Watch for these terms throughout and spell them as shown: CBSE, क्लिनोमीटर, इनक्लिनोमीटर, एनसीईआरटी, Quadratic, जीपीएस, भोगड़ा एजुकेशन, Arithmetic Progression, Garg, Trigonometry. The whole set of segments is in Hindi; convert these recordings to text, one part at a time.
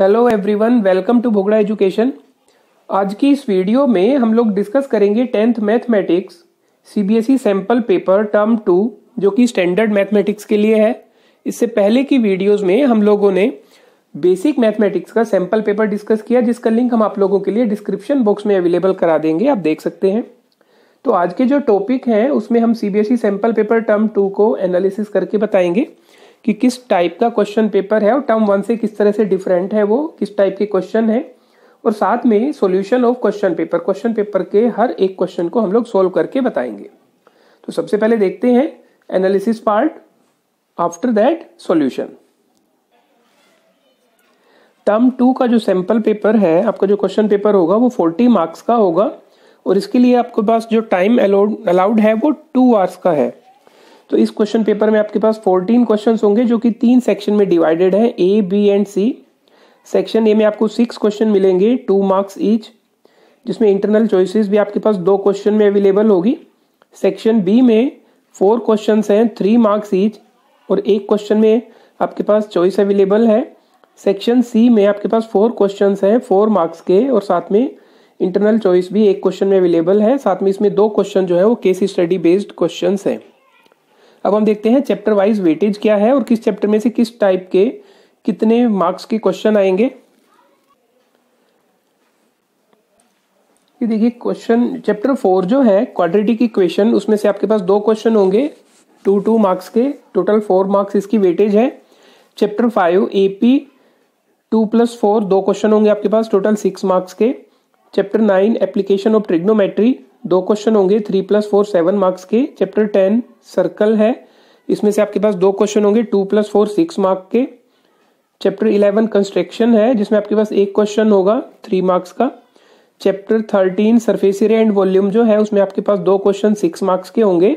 Hello everyone, welcome to भोगड़ा एजुकेशन। आज की इस वीडियो में हम लोग डिस्कस करेंगे 10th mathematics CBSE sample paper term 2 जो कि स्टैंडर्ड मैथमेटिक्स के लिए है। इससे पहले की वीडियोस में हम लोगों ने बेसिक मैथमेटिक्स का सैम्पल पेपर डिस्कस किया, जिसका लिंक हम आप लोगों के लिए डिस्क्रिप्शन बॉक्स में अवेलेबल करा देंगे, आप देख सकते हैं। तो आज के जो टॉपिक हैं उसमें हम सीबीएसई सैम्पल पेपर टर्म 2 को एनालिसिस करके बताएंगे कि किस टाइप का क्वेश्चन पेपर है और टर्म 1 से किस तरह से डिफरेंट है, वो किस टाइप के क्वेश्चन है, और साथ में सॉल्यूशन ऑफ क्वेश्चन पेपर के हर एक क्वेश्चन को हम लोग सॉल्व करके बताएंगे। तो सबसे पहले देखते हैं analysis part, after that solution. Term 2 का जो सैंपल पेपर है, आपका जो क्वेश्चन पेपर होगा वो 40 मार्क्स का होगा और इसके लिए आपके पास जो टाइम अलाउड है वो 2 आवर्स का है। तो इस क्वेश्चन पेपर में आपके पास 14 क्वेश्चंस होंगे जो कि 3 सेक्शन में डिवाइडेड है, A, B and C. Section A में आपको 6 क्वेश्चन मिलेंगे, 2 मार्क्स ईच, जिसमें इंटरनल चॉइसेस भी आपके पास 2 क्वेश्चन में अवेलेबल होगी। सेक्शन बी में 4 क्वेश्चंस हैं, 3 मार्क्स ईच, और 1 क्वेश्चन में आपके पास चॉइस अवेलेबल है। सेक्शन सी में आपके पास 4 क्वेश्चन हैं 4 मार्क्स के, और साथ में इंटरनल चॉइस भी 1 क्वेश्चन में अवेलेबल है। साथ में इसमें 2 क्वेश्चन जो है वो केस स्टडी बेस्ड क्वेश्चन हैं। अब हम देखते हैं चैप्टर वाइज वेटेज क्या है और किस चैप्टर में से किस टाइप के कितने मार्क्स के क्वेश्चन आएंगे। ये देखिए क्वेश्चन चैप्टर 4 जो है क्वाड्रेटिक इक्वेशन, उसमें से आपके पास 2 क्वेश्चन होंगे 2 मार्क्स के, टोटल 4 मार्क्स इसकी वेटेज है। चैप्टर 5 एपी 2+4 2 क्वेश्चन होंगे आपके पास, टोटल 6 मार्क्स के। Chapter 9 application of trigonometry 2 question होंगे 3+4 7 मार्क्स के। चैप्टर 10 सर्कल है, इसमें से आपके पास 2 क्वेश्चन होंगे 2+4 6 मार्क्स के। चैप्टर 11 कंस्ट्रक्शन है, जिसमें आपके पास 1 क्वेश्चन होगा 3 मार्क्स का। Chapter 13 surface area and volume जो है उसमें आपके पास 2 क्वेश्चन 6 मार्क्स के होंगे।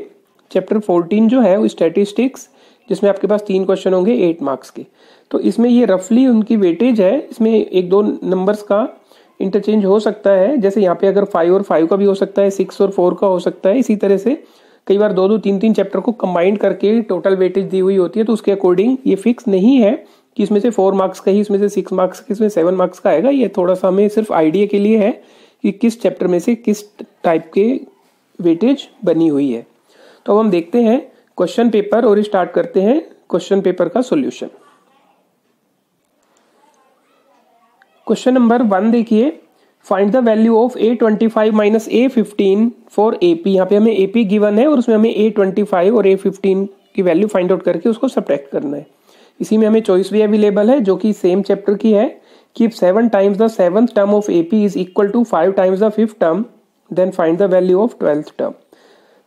चैप्टर 14 जो है वो स्टैटिस्टिक्स, जिसमें आपके पास 3 क्वेश्चन होंगे 8 मार्क्स के। तो इसमें ये रफली उनकी वेटेज है, इसमें 1-2 नंबर्स का इंटरचेंज हो सकता है, जैसे यहाँ पे अगर 5 और 5 का भी हो सकता है, 6 और 4 का हो सकता है। इसी तरह से कई बार 2-2 3-3 चैप्टर को कंबाइंड करके टोटल वेटेज दी हुई होती है, तो उसके अकॉर्डिंग ये फिक्स नहीं है कि इसमें से 4 मार्क्स का ही, इसमें से 6 मार्क्स का, इसमें 7 मार्क्स का आएगा। ये थोड़ा सा हमें सिर्फ आइडिया के लिए है कि किस चैप्टर में से किस टाइप के वेटेज बनी हुई है। तो अब हम देखते हैं क्वेश्चन पेपर और स्टार्ट करते हैं क्वेश्चन पेपर का सोल्यूशन। क्वेश्चन नंबर 1 देखिए, find the value of A25 minus A15 for AP। यहाँ पे हमें AP गिवन है और उसमें हमें A25 और A15 की वैल्यू फाइंड आउट करके उसको सब्ट्रैक्ट करना है। इसी में हमें चॉइस भी अवेलेबल है जो कि सेम चैप्टर की है कि 7 times the 7th term of AP is equal to 5 times the 5th term, then find the value of 12th term।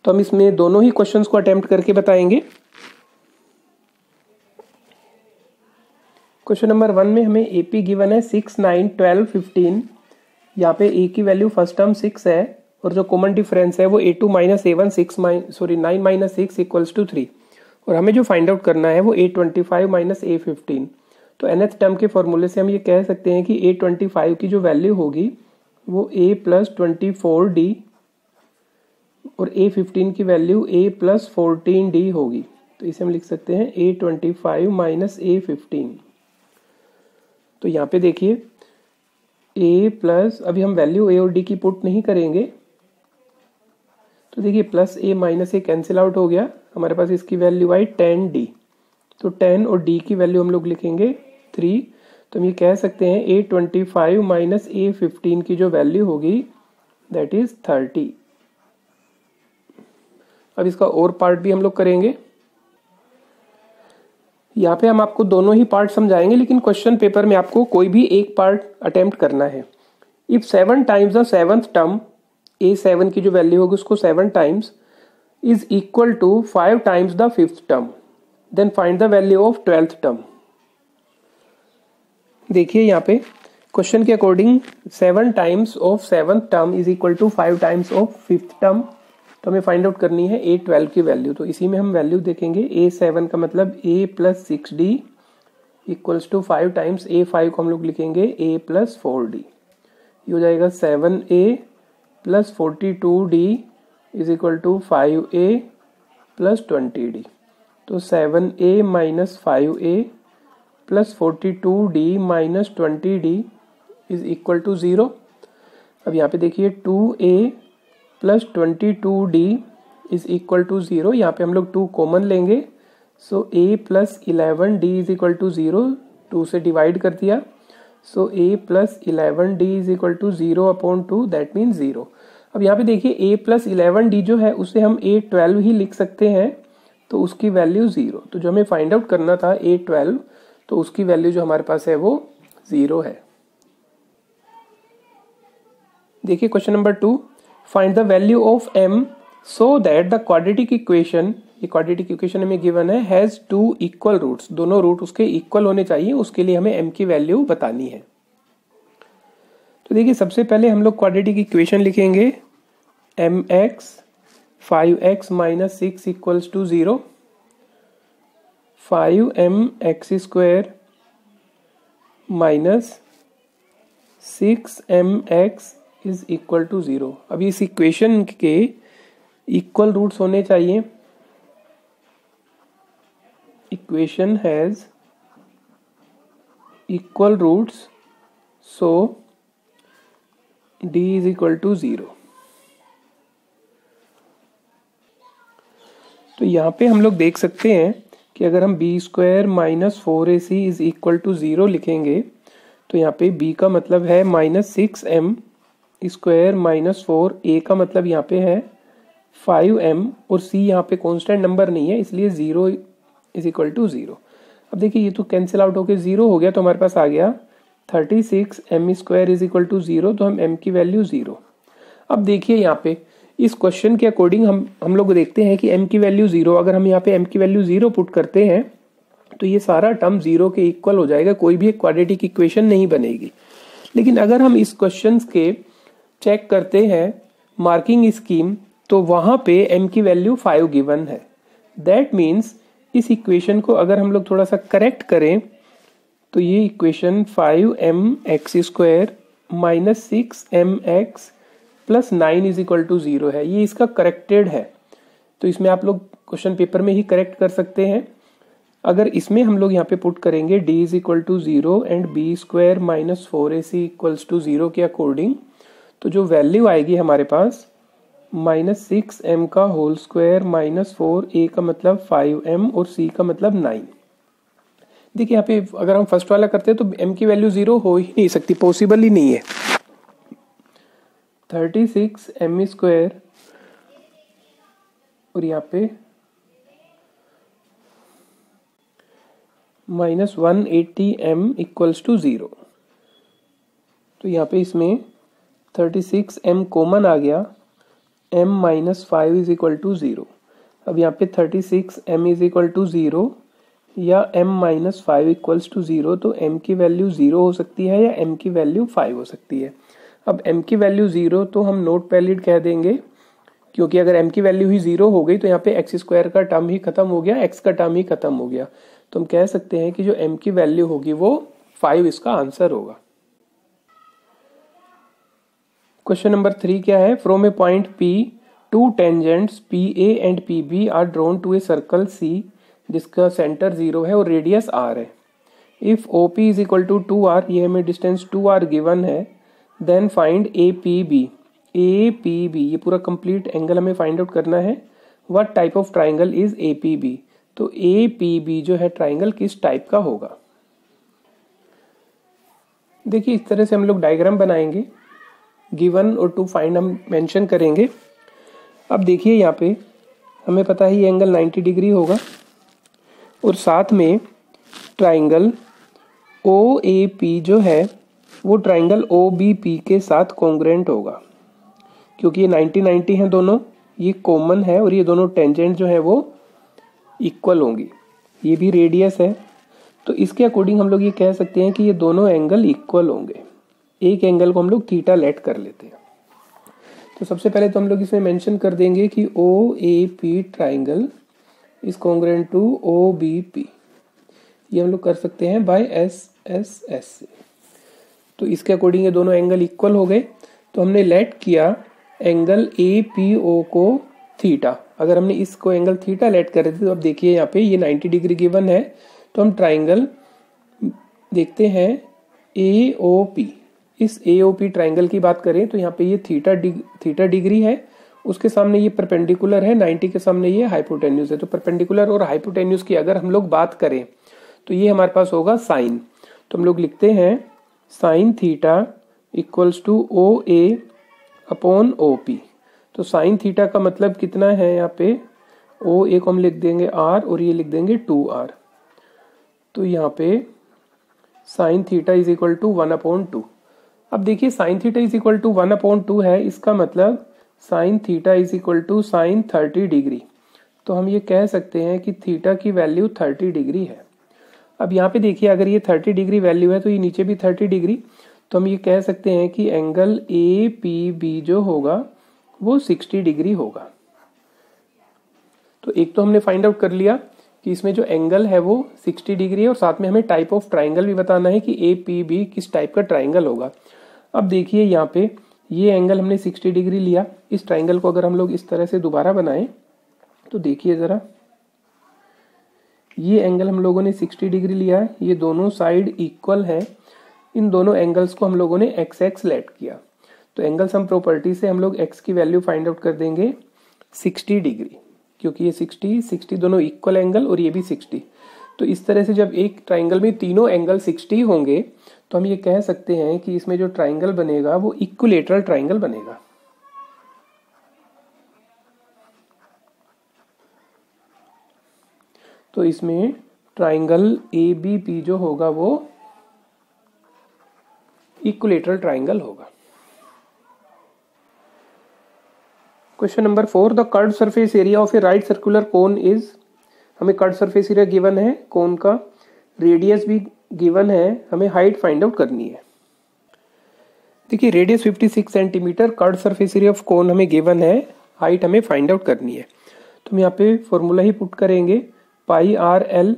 तो हम इसमें दोनों ही क्वेश्चन को अटेम्प्ट करके बताएंगे। क्वेश्चन नंबर 1 में हमें एपी गिवन है 6 9 12 15। यहाँ पे ए की वैल्यू फर्स्ट टर्म 6 है और जो कॉमन डिफरेंस है वो -9 - 6 = 3, और हमें जो फाइंड आउट करना है वो A25 - A15। तो nth टर्म के फॉर्मूले से हम ये कह सकते हैं कि A25 की जो वैल्यू होगी वो A + 24D और A15 की वैल्यू A + 14D होगी। तो इसे हम लिख सकते हैं A25 - A15। तो यहाँ पे देखिए A+, अभी हम वैल्यू A और D की पुट नहीं करेंगे, तो देखिए +A - A कैंसिल आउट हो गया, हमारे पास इसकी वैल्यू आई 10D। तो 10 और D की वैल्यू हम लोग लिखेंगे 3। तो हम ये कह सकते हैं A25 - A15 की जो वैल्यू होगी दैट इज 30। अब इसका और पार्ट भी हम लोग करेंगे। यहाँ पे हम आपको दोनों ही पार्ट समझाएंगे, लेकिन क्वेश्चन पेपर में आपको कोई भी एक पार्ट अटेम्प्ट करना है। If 7 times the 7th term A7 की जो वैल्यू होगी उसको 7 times is equal to 5 times the 5th term, then find the value of 12th term। देखिए यहाँ पे क्वेश्चन के according 7 times of 7th term is equal to 5 times of 5th term। तो हमें फाइंड आउट करनी है A12 की वैल्यू। तो इसी में हम वैल्यू देखेंगे A7 का मतलब A + 6D equals to 5 times A5 को हम लोग लिखेंगे A + 4D। ये हो जाएगा 7A + 42D is equal to 5A + 20D। तो 7A - 5A plus 42d minus 20d is equal to 0। अब यहाँ पे देखिए 2a plus 22d is equal to 0। यहाँ पे हम लोग 2 कॉमन लेंगे, so a plus 11d is equal to 0। 2 से डिवाइड कर दिया, so a plus 11d is equal to 0 upon 2, that means 0। अब यहाँ पे देखिए a प्लस 11d जो है उसे हम a12 ही लिख सकते हैं, तो उसकी वैल्यू 0। तो जो हमें फाइंड आउट करना था a12, तो उसकी वैल्यू जो हमारे पास है वो 0 है। देखिए question number 2, find the value of m so that the quadratic equation, ये क्वाड्रेटिक इक्वेशन हमें गिवन है, हैज 2 इक्वल रूट्स, दोनों रूट उसके इक्वल होने चाहिए, उसके लिए हमें m की वैल्यू बतानी है। तो देखिए सबसे पहले हम लोग क्वाड्रेटिक इक्वेशन लिखेंगे M X 5x minus 6 equals to 0, 5m X square minus 6mx is equal to 0। अब इस इक्वेशन के इक्वल रूट्स होने चाहिए। Equation has equal roots, so d is equal to 0। तो यहाँ पे हम लोग देख सकते हैं कि अगर हम b square minus 4ac is equal to 0 लिखेंगे, तो यहाँ पे b का मतलब है minus 6m square minus 4, a का मतलब यहाँ पे है 5m, और c यहाँ पे कांस्टेंट नंबर नहीं है इसलिए 0 इज इक्वल टू 0। अब देखिए ये तो कैंसिल आउट होकर 0 हो गया, तो हमारे पास आ गया 36m square is equal to 0, तो हम m की वैल्यू 0। अब देखिए यहाँ पे इस क्वेश्चन के अकॉर्डिंग हम लोग देखते हैं कि m की वैल्यू 0, अगर हम यहाँ पे m की वैल्यू 0 पुट करते हैं तो ये सारा टर्म 0 के इक्वल हो जाएगा, कोई भी एक क्वाड्रेटिक इक्वेशन नहीं बनेगी। लेकिन अगर हम इस क्वेश्चन के चेक करते हैं मार्किंग स्कीम, तो वहाँ पे m की वैल्यू 5 गिवन है। दैट मीन्स इस इक्वेशन को अगर हम लोग थोड़ा सा करेक्ट करें, तो ये equation 5m X square minus 6m X plus 9 is equal to 0 है, ये इसका करेक्टेड है। तो इसमें आप लोग क्वेश्चन पेपर में ही करेक्ट कर सकते हैं। अगर इसमें हम लोग यहाँ पे पुट करेंगे d is equal to 0 and b square minus 4ac equals to 0 के अकॉर्डिंग, तो जो वैल्यू आएगी हमारे पास माइनस 6m का होल स्क्वायर माइनस 4, a का मतलब 5m और c का मतलब 9। देखिए यहाँ पे अगर हम फर्स्ट वाला करते हैं तो m की वैल्यू 0 हो ही नहीं सकती, पॉसिबल ही नहीं है। 36m स्क्वायर और यहाँ पे माइनस 180m इक्वल्स टू 0। तो यहाँ पे इसमें 36m कॉमन आ गया, m minus 5 is equal to 0। अब यहाँ पे 36m इज इक्वल टू 0 या m माइनस 5 इक्वल्स टू 0, तो m की वैल्यू 0 हो सकती है या m की वैल्यू 5 हो सकती है। अब m की वैल्यू 0 तो हम नॉट वैलिड कह देंगे, क्योंकि अगर m की वैल्यू ही 0 हो गई तो यहाँ पे एक्स स्क्वायर का टर्म ही खत्म हो गया, x का टर्म ही खत्म हो गया। तो हम कह सकते हैं कि जो m की वैल्यू होगी वो 5 इसका आंसर होगा। क्वेश्चन नंबर 3 क्या है, from a point p to tangents P A and P B are drawn to a circle c जिसका सेंटर 0 है और रेडियस r है। If O P is equal to 2r, ये हमें डिस्टेंस 2r गिवन है, then find A P B, ये पूरा कंप्लीट एंगल हमें फाइंड आउट करना है। What type of triangle is A P B, तो ए पी बी जो है ट्राइंगल किस टाइप का होगा। देखिए इस तरह से हम लोग डायग्राम बनाएंगे, गिवन और टू फाइंड हम मेंशन करेंगे। अब देखिए यहाँ पे हमें पता है ये एंगल 90 डिग्री होगा और साथ में ट्राइंगल ओ ए पी जो है वो ट्राइंगल ओ बी पी के साथ कॉन्ग्रेंट होगा, क्योंकि ये 90-90 हैं दोनों, ये कॉमन है और ये दोनों टेंजेंट जो है वो इक्वल होंगी, ये भी रेडियस है। तो इसके अकॉर्डिंग हम लोग ये कह सकते हैं कि ये दोनों एंगल इक्वल होंगे। एक एंगल को हम लोग थीटा लेट कर लेते हैं। तो सबसे पहले तो हम लोग इसमें मेंशन कर देंगे कि O A P triangle is congruent to O B P, ये हम लोग कर सकते हैं बाय एस एस एस से। तो इसके अकॉर्डिंग ये दोनों एंगल इक्वल हो गए। तो हमने लेट किया एंगल ए पी ओ को थीटा, अगर हमने इसको एंगल थीटा लेट कर रहे थे तो अब देखिए यहाँ पे ये 90 डिग्री गिवन है, तो हम ट्राइंगल देखते हैं AOP। इस AOP ट्राइंगल की बात करें तो यहाँ पे ये थीटा डिग्री है, उसके सामने ये परपेंडिकुलर है, 90 के सामने ये हाइपोटेन्यूज है। तो परपेंडिकुलर और हाइपोटेन्यूज की अगर हम लोग बात करें तो ये हमारे पास होगा साइन। तो हम लोग लिखते हैं sine theta equals to OA/OP। तो साइन थीटा का मतलब कितना है, यहाँ पे OA को हम लिख देंगे R और ये लिख देंगे 2R। तो यहाँ पे sine theta is equal to 1/2। अब देखिए sine theta is equal to 1/2 है, इसका मतलब sine theta is equal to sine 30 degree. तो हम ये कह सकते हैं कि थीटा की वैल्यू 30 डिग्री है। अब यहाँ पे देखिए अगर ये 30 डिग्री वैल्यू है तो ये नीचे भी 30 डिग्री, तो हम ये कह सकते हैं कि एंगल APB जो होगा वो 60 डिग्री होगा। तो एक तो हमने फाइंड आउट कर लिया कि इसमें जो एंगल है वो 60 डिग्री है और साथ में हमें टाइप ऑफ ट्राइंगल भी बताना है कि APB किस टाइप का ट्राइंगल होगा। अब देखिए यहाँ पे ये एंगल हमने 60 डिग्री लिया, इस ट्राइंगल को अगर हम लोग इस तरह से दोबारा बनाएं तो देखिए ज़रा, ये एंगल हम लोगों ने 60 डिग्री लिया है, ये दोनों साइड इक्वल है, इन दोनों एंगल्स को हम लोगों ने XX लेट किया। तो एंगल सम प्रॉपर्टी से हम लोग X की वैल्यू फाइंड आउट कर देंगे 60 डिग्री, क्योंकि ये 60 दोनों इक्वल एंगल और ये भी 60। तो इस तरह से जब एक ट्राइंगल में तीनों एंगल 60 होंगे तो हम ये कह सकते हैं कि इसमें जो ट्राइंगल बनेगा वो इक्विलेटरल ट्राइंगल बनेगा। तो इसमें ट्राइंगल ABP जो होगा वो इक्विलेटरल ट्राइंगल होगा। Question number 4, the curved surface area of a right circular cone is. हमें कर्व्ड सरफेस एरिया गिवन है, कोन का रेडियस भी गिवन है, हमें हाइट फाइंड आउट करनी है। देखिए radius 56 centimetre, curved surface area of cone हमें गिवन है, हाइट हमें फाइंड आउट करनी है। तो हम यहाँ पे फॉर्मूला ही पुट करेंगे πRL,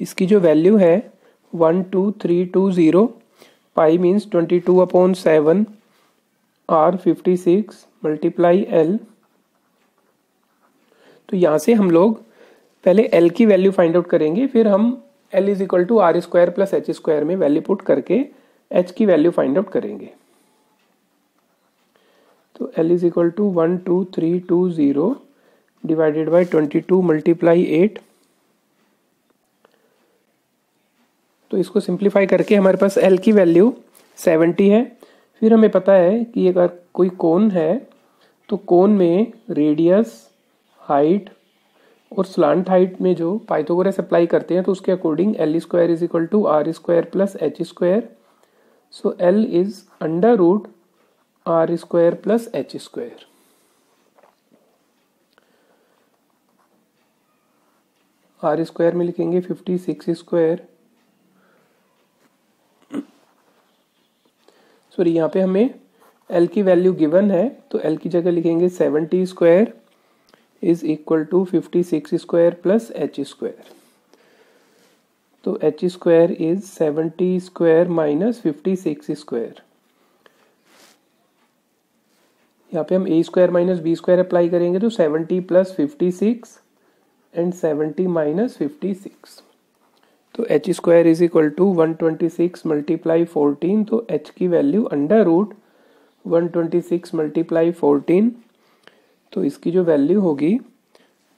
इसकी जो वैल्यू है 12320, pi means 22/7, R 56 multiply L। तो यहाँ से हम लोग पहले L की वैल्यू फाइंड आउट करेंगे, फिर हम L is equal to R² + H² में वैल्यू पुट करके H की वैल्यू फाइंड आउट करेंगे। तो L is equal to 12320 divided by 22 multiply 8। तो इसको सिंप्लीफाई करके हमारे पास L की वैल्यू 70 है। फिर हमें पता है कि अगर कोई कोन है तो कोन में रेडियस, हाइट और स्लांट हाइट में जो पाइथागोरस अप्लाई करते हैं तो उसके according L² = R² + H²। So L is √R² + H²। R² में लिखेंगे 56²। सॉरी यहाँ पे हमें L की वैल्यू गिवन है तो L की जगह लिखेंगे 70² इज इक्वल टू 56² + H²। तो H² इज 70² माइनस 56²। यहाँ पे हम A² माइनस B² अप्लाई करेंगे तो 70 + 56 एंड 70 - 56। तो H² is equal to 126 multiply 14। तो H की वैल्यू √126 मल्टीप्लाई 14। तो इसकी जो वैल्यू होगी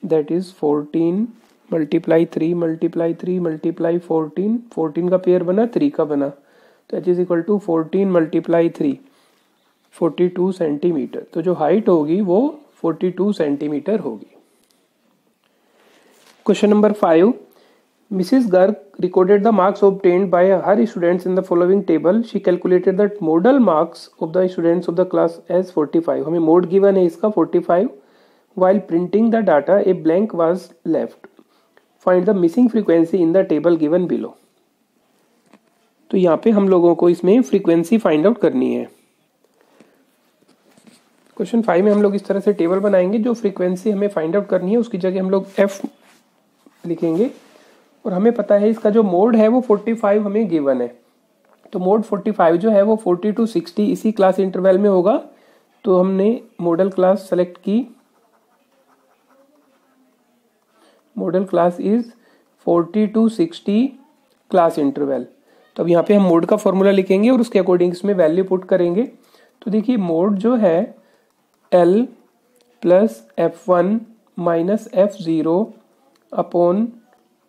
that is 14 multiply 3 multiply 3 multiply 14। 14 का पेयर बना, 3 का बना, तो H is equal to 14 multiply 3, 42 centimetre. तो जो हाइट होगी वो 42 सेंटीमीटर होगी। Question number 5, Mrs. Garg recorded the marks obtained by her students in the following table. She calculated that modal marks of the students of the class as 45. हमें मोड गिवन है इसका 45. While printing the data, a blank was left. Find the missing frequency in the table given below. तो यहाँ पे हम लोगों को इसमें फ्रीक्वेंसी फाइंड आउट करनी है। क्वेश्चन 5 में हम लोग इस तरह से टेबल बनाएंगे, जो फ्रीक्वेंसी हमें फाइंड आउट करनी है उसकी जगह हम लोग F लिखेंगे और हमें पता है इसका जो मोड है वो 45 हमें गिवन है। तो मोड 45 जो है वो 40 to 60 इसी क्लास इंटरवल में होगा। तो हमने मॉडल क्लास सेलेक्ट की, model class is 40 to 60 class interval. तो अब यहाँ पे हम मोड का फॉर्मूला लिखेंगे और उसके अकॉर्डिंग इसमें वैल्यू पुट करेंगे। तो देखिए मोड जो है L plus F one minus F zero upon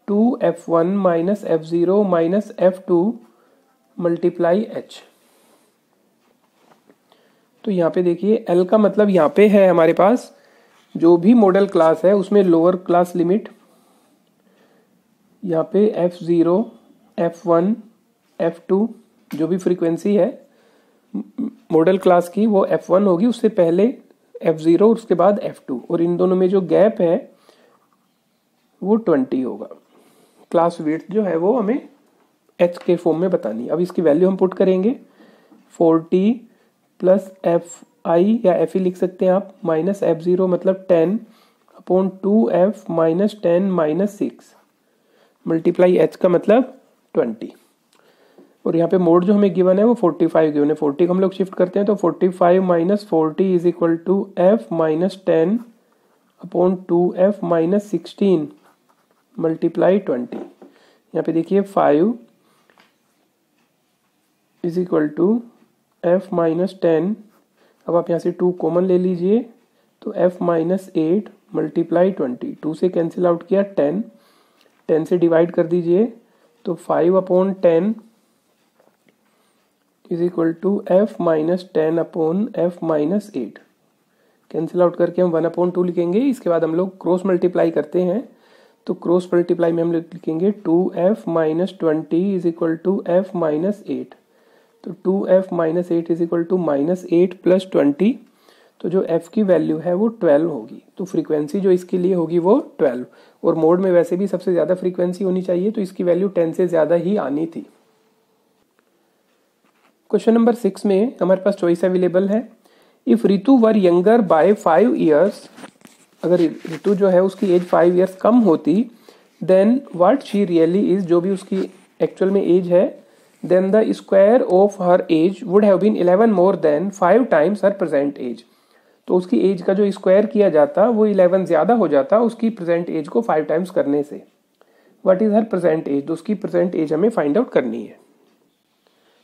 two F one minus F zero minus F two multiply H. तो यहाँ पे देखिए एल का मतलब यहाँ पे है हमारे पास जो भी मॉडल क्लास है उसमें लोअर क्लास लिमिट, यहाँ पे F zero F one F two जो भी फ्रीक्वेंसी है मॉडल क्लास की वो एफ वन होगी, उससे पहले एफ ज़ीरो उसके बाद एफ टू, और इन दोनों में जो गैप है वो 20 होगा। क्लास विड्थ जो है वो हमें एच के फॉर्म में बतानी है। अब इसकी वैल्यू हम पुट करेंगे 40 प्लस एफ आई या एफ ई लिख सकते हैं आप, माइनस एफ ज़ीरो मतलब 10 upon two F minus 10 minus 6 multiply H का मतलब 20। और यहाँ पे मोड जो हमें गिवन है वो 45 गिवन है। 40 को हम लोग शिफ्ट करते हैं तो 45 minus 40 is equal to F minus 10 upon two F minus 16 multiply 20। यहाँ पे देखिए 5 is equal to F minus 10, अब आप यहाँ से 2 कॉमन ले लीजिए तो एफ माइनस 8 मल्टीप्लाई 20, 2 से कैंसिल आउट किया 10, 10 से डिवाइड कर दीजिए तो 5 upon 10 is equal to F minus 10 upon F minus 8, cancel out करके हम 1 अपॉन 2 लिखेंगे। इसके बाद हम लोग क्रॉस मल्टीप्लाई करते हैं तो क्रॉस मल्टीप्लाई में हम लोग लिखेंगे 2f minus 20 is equal to F minus 8, तो 2f minus 8 is equal to minus 8 plus 20, तो जो f की वैल्यू है वो 12 होगी। तो फ्रीक्वेंसी जो इसके लिए होगी वो 12, और मोड में वैसे भी सबसे ज़्यादा फ्रीक्वेंसी होनी चाहिए तो इसकी वैल्यू 10 से ज़्यादा ही आनी थी। क्वेश्चन नंबर 6 में हमारे पास चॉइस अवेलेबल है, if Ritu were younger by 5 years, अगर रितु जो है उसकी एज 5 ईयर्स कम होती, then what she really is, जो भी उसकी एक्चुअल में एज है, then the square of her age would have been 11 more than 5 times her present age। तो उसकी एज का जो स्क्वायर किया जाता वो 11 ज़्यादा हो जाता उसकी प्रेजेंट एज को 5 टाइम्स करने से। What is her present age, तो उसकी प्रेजेंट एज हमें फाइंड आउट करनी है।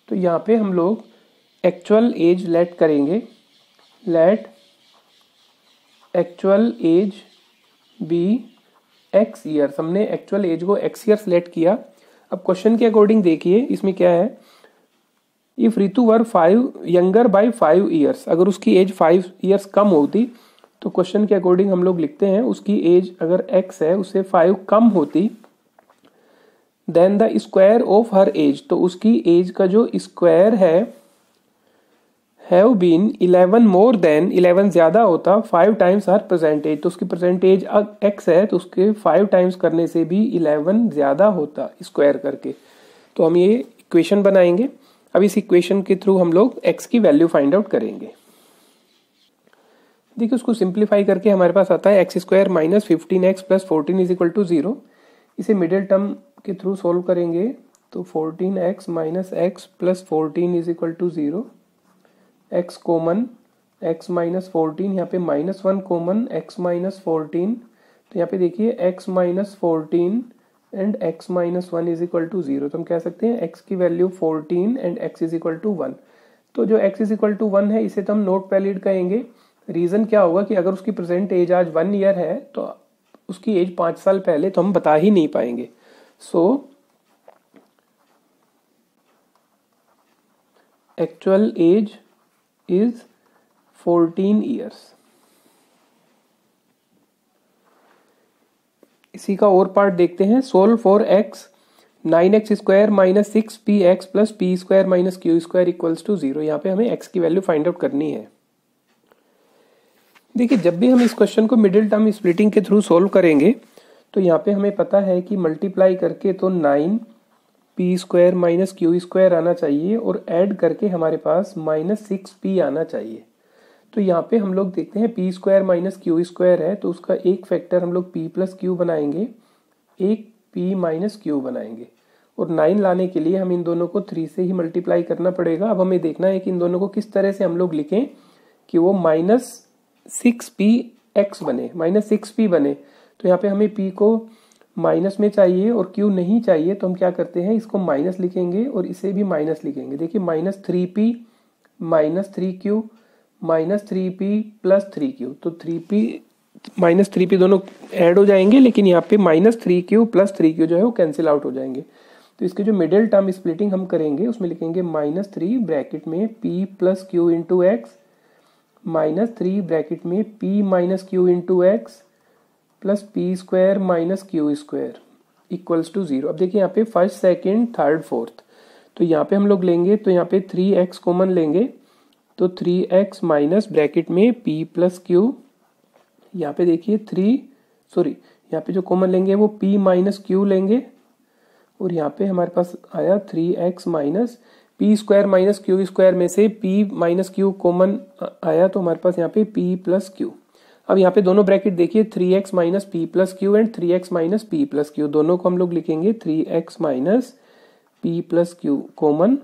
तो यहाँ पे हम लोग एक्चुअल एज लेट करेंगे, let actual age be X years. हमने एक्चुअल एज को एक्स ईयर्स लेट किया। अब क्वेश्चन के अकॉर्डिंग देखिए इसमें क्या है, if Ritu were 5 younger by 5 years, अगर उसकी एज 5 ईयर्स कम होती, तो क्वेश्चन के अकॉर्डिंग हम लोग लिखते हैं उसकी एज अगर x है उससे 5 कम होती, then the square of her age, तो उसकी एज का जो स्क्वायर है हैव बीन 11 मोर देन, 11 ज़्यादा होता 5 टाइम्स हर प्रेजेंट एज, तो उसकी प्रेजेंट एज एक्स है तो उसके 5 टाइम्स करने से भी 11 ज़्यादा होता स्क्वायर करके। तो हम ये इक्वेशन बनाएंगे। अब इस इक्वेशन के थ्रू हम लोग एक्स की वैल्यू फाइंड आउट करेंगे। देखिए उसको सिंप्लीफाई करके हमारे पास आता है X square minus 15x plus 14 is equal to 0। इसे मिडिल टर्म के थ्रू सोल्व करेंगे तो 14x minus X plus 14 is equal to 0, x common, x minus 14, यहाँ पे माइनस 1 कॉमन, x माइनस 14, तो यहाँ पे देखिए x minus 14 and x minus 1 is equal to 0। तो हम कह सकते हैं x की value 14 and x is equal to 1। तो जो x इज इक्वल टू 1 है इसे तो हम नॉट वैलिड कहेंगे। रीज़न क्या होगा कि अगर उसकी प्रेजेंट एज आज 1 ईयर है तो उसकी एज 5 साल पहले तो हम बता ही नहीं पाएंगे। So actual age is 14 years। इसी का और पार्ट देखते हैं, solve for x, 9x square minus 6px plus P square minus Q square equals to 0। यहाँ पे हमें x की वैल्यू फाइंड आउट करनी है। देखिए जब भी हम इस क्वेश्चन को मिडिल टर्म स्प्लिटिंग के थ्रू सोल्व करेंगे तो यहाँ पे हमें पता है कि मल्टीप्लाई करके तो 9p square minus Q square आना चाहिए और ऐड करके हमारे पास माइनस 6p आना चाहिए। तो यहाँ पे हम लोग देखते हैं p square minus Q square है तो उसका एक फैक्टर हम लोग p प्लस क्यू बनाएंगे, एक p माइनस क्यू बनाएंगे, और 9 लाने के लिए हम इन दोनों को 3 से ही मल्टीप्लाई करना पड़ेगा। अब हमें देखना है कि इन दोनों को किस तरह से हम लोग लिखें कि वो माइनस 6px बने, माइनस 6p बने। तो यहाँ पर हमें p को माइनस में चाहिए और क्यू नहीं चाहिए, तो हम क्या करते हैं, इसको माइनस लिखेंगे और इसे भी माइनस लिखेंगे। देखिए minus 3p minus 3q minus 3p plus 3q, तो 3p माइनस 3p दोनों ऐड हो जाएंगे, लेकिन यहाँ पे माइनस 3q प्लस 3q जो है वो कैंसिल आउट हो जाएंगे। तो इसके जो मिडिल टर्म स्प्लिटिंग हम करेंगे उसमें लिखेंगे माइनस 3 ब्रैकेट में p plus q into x minus 3 bracket में p minus q into x plus P square minus Q square equals to 0। अब देखिए यहाँ पे फर्स्ट सेकंड थर्ड फोर्थ, तो यहाँ पे हम लोग लेंगे तो यहाँ पे 3x कॉमन लेंगे, तो 3x माइनस ब्रैकेट में p प्लस क्यू, यहाँ पे देखिए यहाँ पे जो कॉमन लेंगे वो p माइनस क्यू लेंगे, और यहाँ पे हमारे पास आया 3x minus P square minus Q square में से p माइनस क्यू कॉमन आया, तो हमारे पास यहाँ पे p प्लस क्यू। अब यहाँ पे दोनों ब्रैकेट देखिए 3x minus P plus Q and 3x minus P plus Q, दोनों को हम लोग लिखेंगे 3x minus P plus Q common,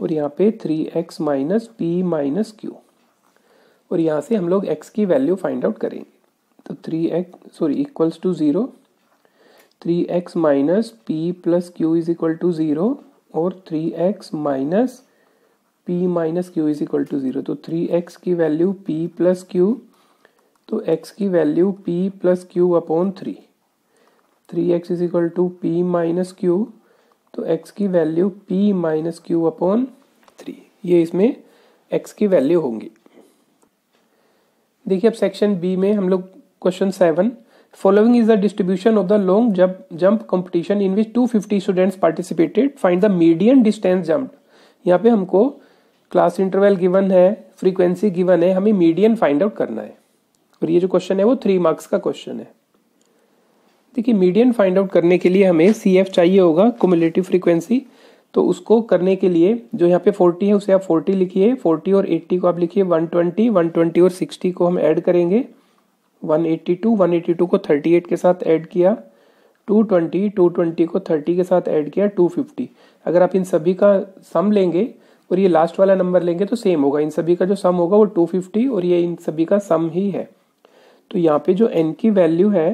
और यहाँ पे 3x minus P minus Q, और यहाँ से हम लोग x की वैल्यू फाइंड आउट करेंगे। तो 3x equals to 0, 3x minus P plus Q is equal to 0 और 3x minus P minus Q is equal to 0। तो 3x की वैल्यू पी प्लस क्यू, तो x की value p plus Q upon 3, 3x is equal to P minus Q, तो x की value p minus Q upon 3, ये इसमें x की वैल्यू होंगी। देखिए अब सेक्शन b में हम लोग question 7, following is the distribution of the long jump competition in which 250 students participated, find the median distance jump. यहाँ पे हमको क्लास इंटरवल गिवन है, फ्रीक्वेंसी गिवन है, हमें मीडियन फाइंड आउट करना है, और ये जो क्वेश्चन है वो 3 मार्क्स का क्वेश्चन है। देखिए मीडियन फाइंड आउट करने के लिए हमें CF चाहिए होगा, क्यूमुलेटिव फ्रीक्वेंसी, तो उसको करने के लिए जो यहाँ पे 40 है उसे आप 40 लिखिए, 40 और 80 को आप लिखिए 120, 120 और 60 को हम ऐड करेंगे 182, 182 को 38 के साथ ऐड किया 220, 220 को 30 के साथ ऐड किया 250। अगर आप इन सभी का सम लेंगे और ये लास्ट वाला नंबर लेंगे तो सेम होगा, इन सभी का जो सम होगा वो 250 और ये इन सभी का सम ही है। तो यहाँ पे जो n की वैल्यू है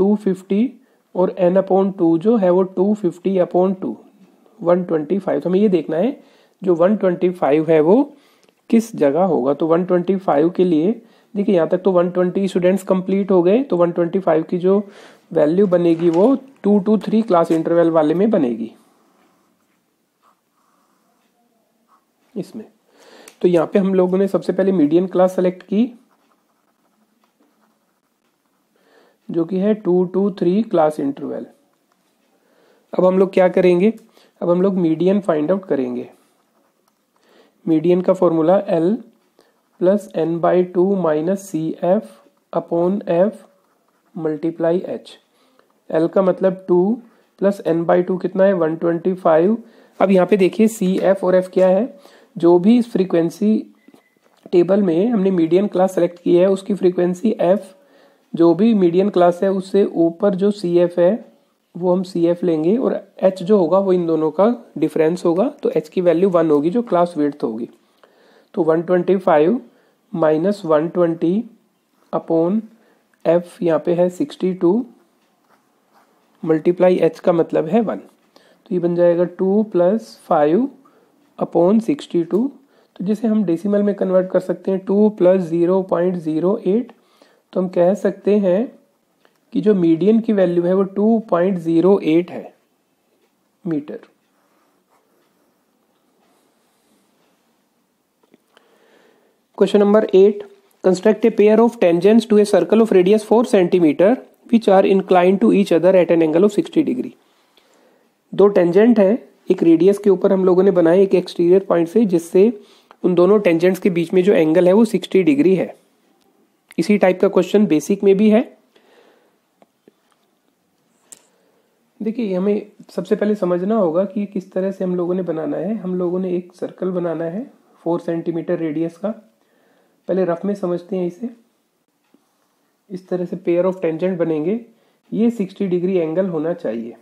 250 और n अपॉन 2 जो है वो 250 अपॉन 2 125, तो हमें ये देखना है जो 125 है वो किस जगह होगा। तो 125 के लिए देखिए यहाँ तक तो 120 स्टूडेंट्स कंप्लीट हो गए, तो 125 की जो वैल्यू बनेगी वो 2 to 3 क्लास इंटरवल वाले में बनेगी इसमें। तो यहाँ पे हम लोगों ने सबसे पहले मीडियन क्लास सेलेक्ट की जो कि है 2 to 3 क्लास इंटरवल। अब हम लोग क्या करेंगे, अब हम लोग मीडियन फाइंड आउट करेंगे। मीडियन का formula L plus n/2 minus CF upon F multiply H। L का मतलब 2 प्लस n/2 कितना है 125। अब यहाँ पे देखिए CF और F क्या है, जो भी इस फ्रीक्वेंसी टेबल में हमने मीडियन क्लास सेलेक्ट की है उसकी फ्रीक्वेंसी F, जो भी मीडियन क्लास है उससे ऊपर जो CF है वो हम CF लेंगे, और H जो होगा वो इन दोनों का डिफरेंस होगा, तो H की वैल्यू 1 होगी जो क्लास विड्थ होगी। तो 125 माइनस 120 अपॉन F यहाँ पे है 62 मल्टीप्लाई H का मतलब है 1, तो ये बन जाएगा 2 प्लस 5 अपॉन 62, तो जिसे हम डेसिमल में कन्वर्ट कर सकते हैं 2 प्लस 0.08। तो हम कह सकते हैं कि जो मीडियन की वैल्यू है वो 2.08 है metre. Question number 8, construct a pair of tangents to a circle of radius 4 cm which are incline to each other at an angle of 60 degree. दो टेंजेंट है, एक रेडियस के ऊपर हम लोगों ने बनाया एक एक्सटीरियर पॉइंट से, जिससे उन दोनों टेंजेंट्स के बीच में जो एंगल है वो 60 डिग्री है। इसी टाइप का क्वेश्चन बेसिक में भी है। देखिए हमें सबसे पहले समझना होगा कि किस तरह से हम लोगों ने बनाना है। हम लोगों ने एक सर्कल बनाना है 4 cm रेडियस का। पहले रफ में समझते हैं इसे। इस तरह से पेयर ऑफ टेंजेंट बनेंगे, ये 60 डिग्री एंगल होना चाहिए।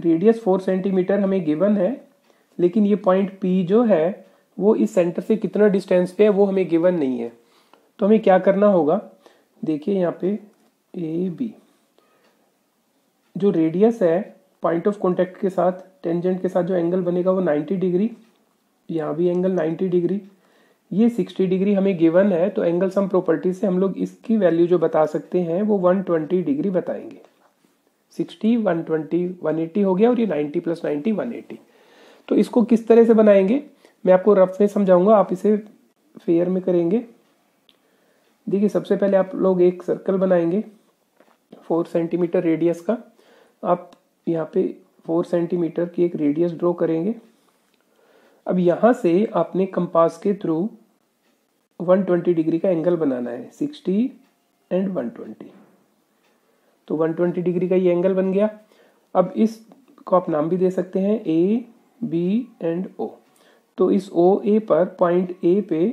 रेडियस 4 cm हमें गिवन है, लेकिन ये पॉइंट P जो है वो इस सेंटर से कितना डिस्टेंस पे है वो हमें गिवन नहीं है। तो हमें क्या करना होगा, देखिए यहाँ पे ए बी जो रेडियस है पॉइंट ऑफ कॉन्टेक्ट के साथ टेंजेंट के साथ जो एंगल बनेगा वो 90 डिग्री, यहाँ भी एंगल 90 डिग्री, ये 60 डिग्री हमें गिवन है तो एंगल सम प्रॉपर्टी से हम लोग इसकी वैल्यू जो बता सकते हैं वो 120 डिग्री बताएंगे। 60, 120, 180 हो गया और ये 90 प्लस 90 180। तो इसको किस तरह से बनाएंगे मैं आपको रफ में समझाऊंगा, आप इसे फेयर में करेंगे। देखिए सबसे पहले आप लोग एक सर्कल बनाएंगे 4 सेंटीमीटर रेडियस का, आप यहाँ पे 4 सेंटीमीटर की एक रेडियस ड्रॉ करेंगे। अब यहाँ से आपने कंपास के थ्रू 120 डिग्री का एंगल बनाना है, 60 एंड 120, तो 120 डिग्री का ये एंगल बन गया। अब इसको आप नाम भी दे सकते हैं ए बी एंड ओ, तो इस ओ ए पर पॉइंट ए पे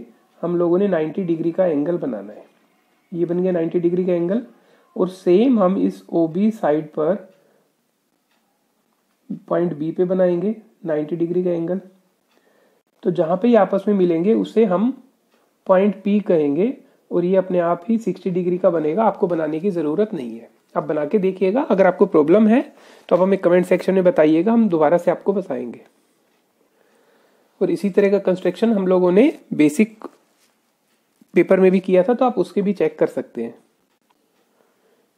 हम लोगों ने 90 डिग्री का एंगल बनाना है, ये बन गया 90 डिग्री का एंगल। और सेम हम इस ओ बी साइड पर पॉइंट बी पे बनाएंगे 90 डिग्री का एंगल, तो जहाँ पे ये आपस में मिलेंगे उसे हम पॉइंट पी कहेंगे और ये अपने आप ही 60 डिग्री का बनेगा, आपको बनाने की ज़रूरत नहीं है। आप बना के देखिएगा, अगर आपको प्रॉब्लम है तो आप हमें कमेंट सेक्शन में बताइएगा, हम दोबारा से आपको बताएंगे। और इसी तरह का कंस्ट्रक्शन हम लोगों ने बेसिक पेपर में भी किया था, तो आप उसके भी चेक कर सकते हैं।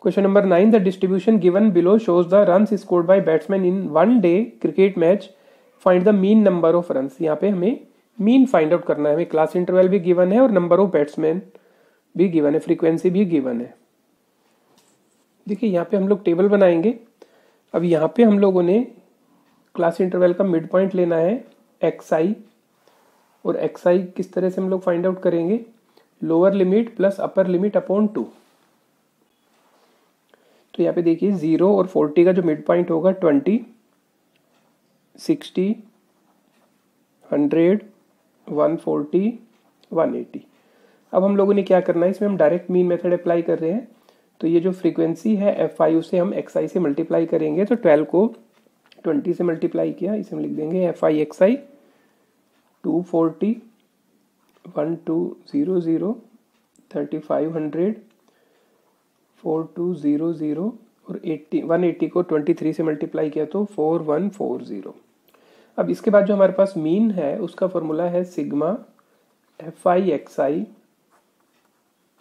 Question number 9, the distribution given below shows the runs scored by batsman in one day cricket match, find the mean number of runs. यहाँ पे हमें मीन फाइंड आउट करना है, हमें क्लास इंटरवल भी गिवन है और नंबर ऑफ बैट्समैन भी गिवन है, फ्रीक्वेंसी भी गिवन है। देखिए यहाँ पे हम लोग टेबल बनाएंगे। अब यहाँ पे हम लोगों ने क्लास इंटरवल का मिड पॉइंट लेना है xi, और xi किस तरह से हम लोग फाइंड आउट करेंगे, lower limit plus upper limit upon 2। तो यहाँ पे देखिए 0 और 40 का जो मिड पॉइंट होगा 20, 60, 100, 140, 180। अब हम लोगों ने क्या करना है, इसमें हम डायरेक्ट मीन मेथड अप्लाई कर रहे हैं, तो ये जो फ्रीक्वेंसी है fi उसे हम xi से मल्टीप्लाई करेंगे। तो 12 को 20 से मल्टीप्लाई किया, इसे हम लिख देंगे fi xi 240, 1200, 3500, 4200 और 80, 180 को 23 से मल्टीप्लाई किया तो 4140। अब इसके बाद जो हमारे पास मीन है उसका फॉर्मूला है sigma fi xi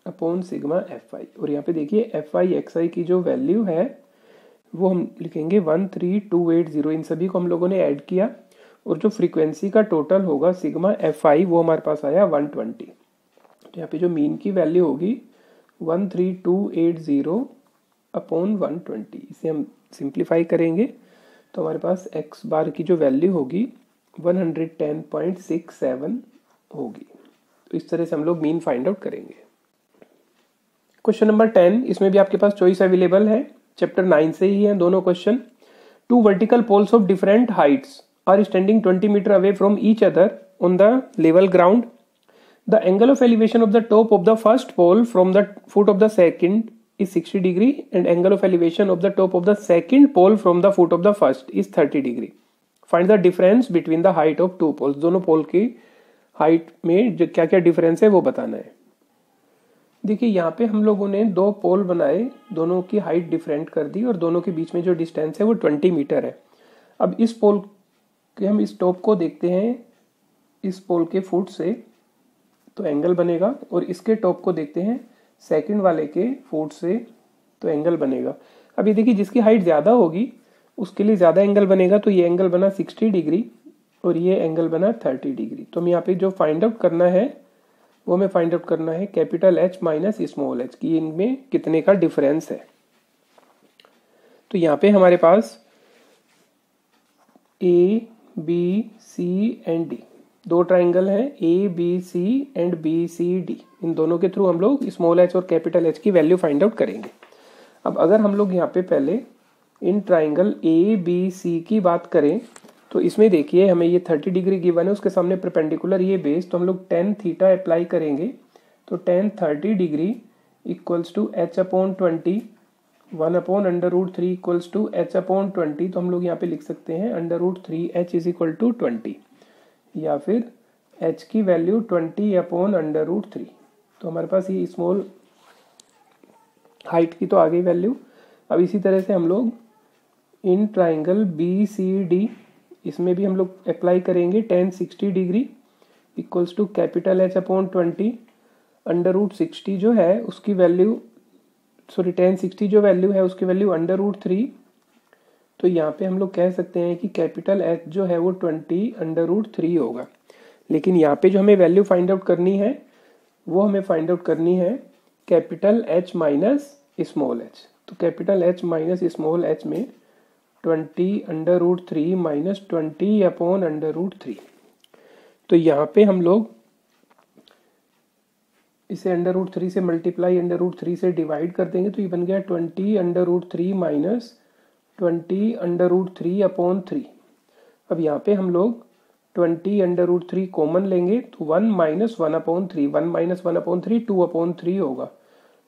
upon sigma fi, और यहाँ पे देखिए fi xi की जो वैल्यू है वो हम लिखेंगे 13280। इन सभी को हम लोगों ने ऐड किया और जो फ्रीक्वेंसी का टोटल होगा सिग्मा fi वो हमारे पास आया 120। तो यहाँ पे जो मीन की वैल्यू होगी 13280 अपॉन 120, इसे हम सिंप्लीफाई करेंगे तो हमारे पास x बार की जो वैल्यू होगी 110.67 होगी। तो इस तरह से हम लोग मीन फाइंड आउट करेंगे। क्वेश्चन नंबर 10, इसमें भी आपके पास चॉइस अवेलेबल है, चैप्टर 9 से ही है दोनों question. 2 vertical poles of different heights are standing 20 metre away from each other on the level ground. The angle of elevation of the top of the first pole from the foot of the second is 60 degree and angle of elevation of the top of the second pole from the foot of the first is 30 degree. Find the difference between the height of two poles. दोनों पोल की हाइट में जो क्या क्या डिफरेंस है वो बताना है। देखिए यहाँ पे हम लोगों ने 2 पोल बनाए, दोनों की हाइट डिफरेंट कर दी और दोनों के बीच में जो डिस्टेंस है वो 20 मीटर है। अब इस पोल के हम इस टॉप को देखते हैं इस पोल के फुट से तो एंगल बनेगा, और इसके टॉप को देखते हैं सेकंड वाले के फुट से तो एंगल बनेगा। अब ये देखिए जिसकी हाइट ज़्यादा होगी उसके लिए ज़्यादा एंगल बनेगा, तो ये एंगल बना 60 डिग्री और ये एंगल बना 30 डिग्री। तो हम यहाँ पे जो फाइंड आउट करना है वो हमें फाइंड आउट करना है capital H minus small h की, इनमें कितने का डिफरेंस है। तो यहाँ पे हमारे पास A B C and D 2 triangle हैं, A B C and B C D, इन दोनों के थ्रू हम लोग स्मॉल h और कैपिटल H की वैल्यू फाइंड आउट करेंगे। अब अगर हम लोग यहाँ पे पहले इन ट्राइंगल ए बी सी की बात करें तो इसमें देखिए हमें ये 30 डिग्री गिवन है, उसके सामने परपेंडिकुलर ये बेस, तो हम लोग tan थीटा अप्लाई करेंगे। तो tan 30 degree equals to h upon 20, 1 upon under root 3 equals to h upon 20, तो हम लोग यहाँ पे लिख सकते हैं under root 3h is equal to 20, या फिर h की वैल्यू 20 अपॉन अंडर रूट 3। तो हमारे पास ये स्मॉल हाइट की तो आ गई वैल्यू। अब इसी तरह से हम लोग in triangle B C D इसमें भी हम लोग अप्लाई करेंगे 1060 degree equals to capital H upon 20 under root 60 जो है उसकी वैल्यू 1060 जो वैल्यू है उसकी वैल्यू अंडर रूट 3। तो यहाँ पे हम लोग कह सकते हैं कि कैपिटल एच जो है वो 20 अंडर रूट 3 होगा। लेकिन यहाँ पे जो हमें वैल्यू फाइंड आउट करनी है वो हमें फाइंड आउट करनी है capital H minus small H. तो capital H minus small H में 20 under root 3 minus 20 upon under root 3। तो यहाँ पे हम लोग इसे अंडर रूट 3 से मल्टीप्लाई अंडर रूट 3 से डिवाइड कर देंगे तो ये बन गया 20 under root 3 minus 20 under root 3 upon 3। अब यहाँ पे हम लोग 20 अंडर रूट 3 कॉमन लेंगे तो 1 minus 1 upon 3 1 minus 1 upon 3 2 upon 3 होगा।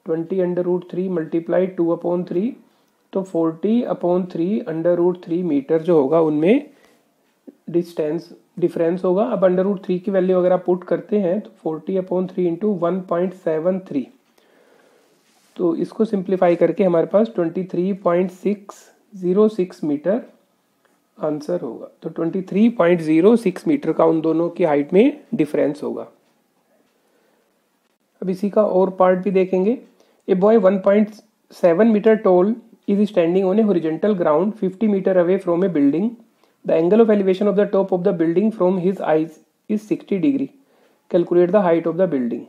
20 अंडर रूट 3 मल्टीप्लाई 2 अपॉन 3 तो 40 अपॉन 3 अंडर रूट 3 मीटर जो होगा उनमें डिफरेंस होगा। अब अंडर रूट 3 की वैल्यू अगर आप पुट करते हैं तो 40 अपॉन 3 इंटू 1.73 तो इसको सिंप्लीफाई करके हमारे पास 23.606 मीटर आंसर होगा। तो 23.06 मीटर का उन दोनों की हाइट में डिफरेंस होगा। अब इसी का और पार्ट भी देखेंगे। A boy 1.7 metre tall is standing on a horizontal ground 50 metre away from a building. The angle of elevation of the top of the building from his eyes is 60 degree. Calculate the height of the building.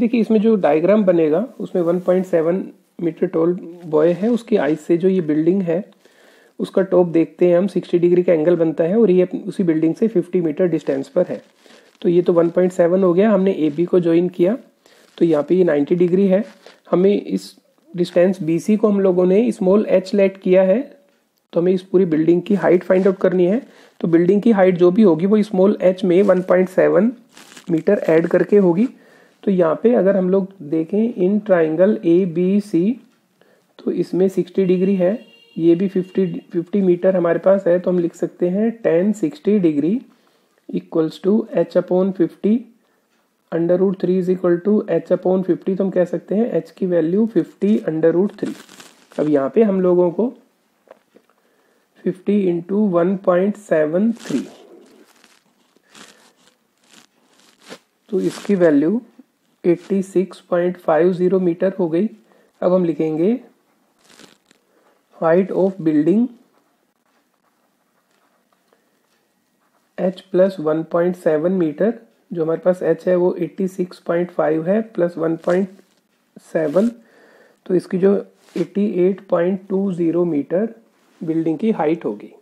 देखिए इसमें जो डायग्राम बनेगा उसमें 1.7 मीटर टॉल बॉय है, उसकी आइज से जो ये बिल्डिंग है उसका टॉप देखते हैं हम 60 डिग्री का एंगल बनता है और ये उसी बिल्डिंग से 50 मीटर डिस्टेंस पर है। तो ये तो 1.7 हो गया, हमने ए बी को ज्वाइन किया तो यहाँ पे ये 90 डिग्री है। हमें इस डिस्टेंस बी सी को हम लोगों ने स्मॉल एच लेट किया है तो हमें इस पूरी बिल्डिंग की हाइट फाइंड आउट करनी है। तो बिल्डिंग की हाइट जो भी होगी वो स्मॉल एच में 1.7 मीटर ऐड करके होगी। तो यहाँ पे अगर हम लोग देखें in triangle A B C तो इसमें 60 डिग्री है, ये भी 50 मीटर हमारे पास है। तो हम लिख सकते हैं 1060 degree equals to H upon 50 under root 3 is equal to H upon 50। तो हम कह सकते हैं एच की वैल्यू 50 अंडर रूट 3। अब यहाँ पे हम लोगों को 50 इंटू 1.73 तो इसकी वैल्यू 86.50 मीटर हो गई। अब हम लिखेंगे height of building h plus 1.7 metre, जो हमारे पास h है वो 86.5 है प्लस 1.7 तो इसकी जो 88.20 मीटर बिल्डिंग की हाइट होगी।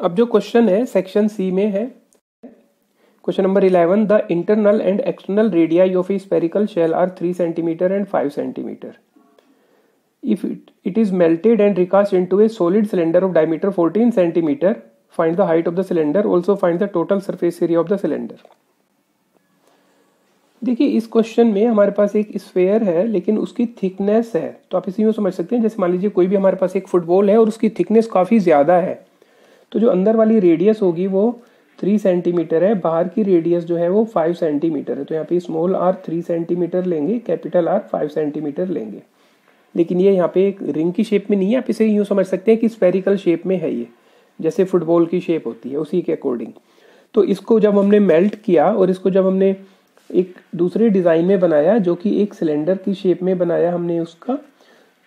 अब जो क्वेश्चन है सेक्शन सी में है, question number 11। The internal and external radii of a spherical shell are 3 centimetre and 5 centimetre. If it is melted and recast into a solid cylinder of diameter 14 centimeter, find the height of the cylinder. Also find the total surface area of the cylinder. देखिए इस क्वेश्चन में हमारे पास एक स्फीयर है लेकिन उसकी थिकनेस है तो आप इसी में समझ सकते हैं जैसे मान लीजिए कोई भी हमारे पास एक फुटबॉल है और उसकी थिकनेस काफ़ी ज़्यादा है तो जो अंदर वाली रेडियस होगी वो 3 सेंटीमीटर है, बाहर की रेडियस जो है वो 5 सेंटीमीटर है। तो यहाँ पे स्मॉल आर 3 सेंटीमीटर लेंगे, कैपिटल आर 5 सेंटीमीटर लेंगे। लेकिन ये यहाँ पे एक रिंग की शेप में नहीं है, आप इसे यूँ समझ सकते हैं कि स्फेरिकल शेप में है, ये जैसे फुटबॉल की शेप होती है उसी के अकॉर्डिंग। तो इसको जब हमने मेल्ट किया और इसको जब हमने एक दूसरे डिज़ाइन में बनाया जो कि एक सिलेंडर की शेप में बनाया हमने, उसका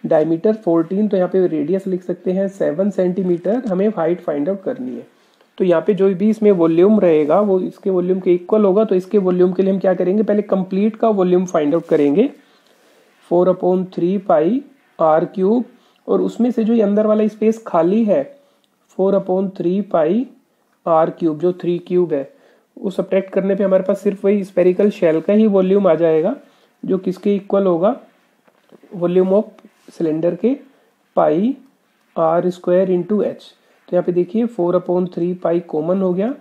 डायमीटर 14 तो यहाँ पे रेडियस लिख सकते हैं 7 सेंटीमीटर। हमें हाइट फाइंड आउट करनी है तो यहाँ पे जो भी इसमें वॉल्यूम रहेगा वो इसके वॉल्यूम के इक्वल होगा। तो इसके वॉल्यूम के लिए हम क्या करेंगे, पहले कंप्लीट का वॉल्यूम फाइंड आउट करेंगे 4/3 पाई r क्यूब और उसमें से जो ये अंदर वाला स्पेस खाली है 4/3 पाई r क्यूब जो 3 क्यूब है वो सब्ट्रैक्ट करने पे हमारे पास सिर्फ वही स्फेरिकल शेल का ही वॉल्यूम आ जाएगा जो किसके इक्वल होगा, वॉल्यूम ऑफ सिलेंडर के, pi are square into H. तो यहाँ पे देखिए 4/3 पाई कॉमन हो गया,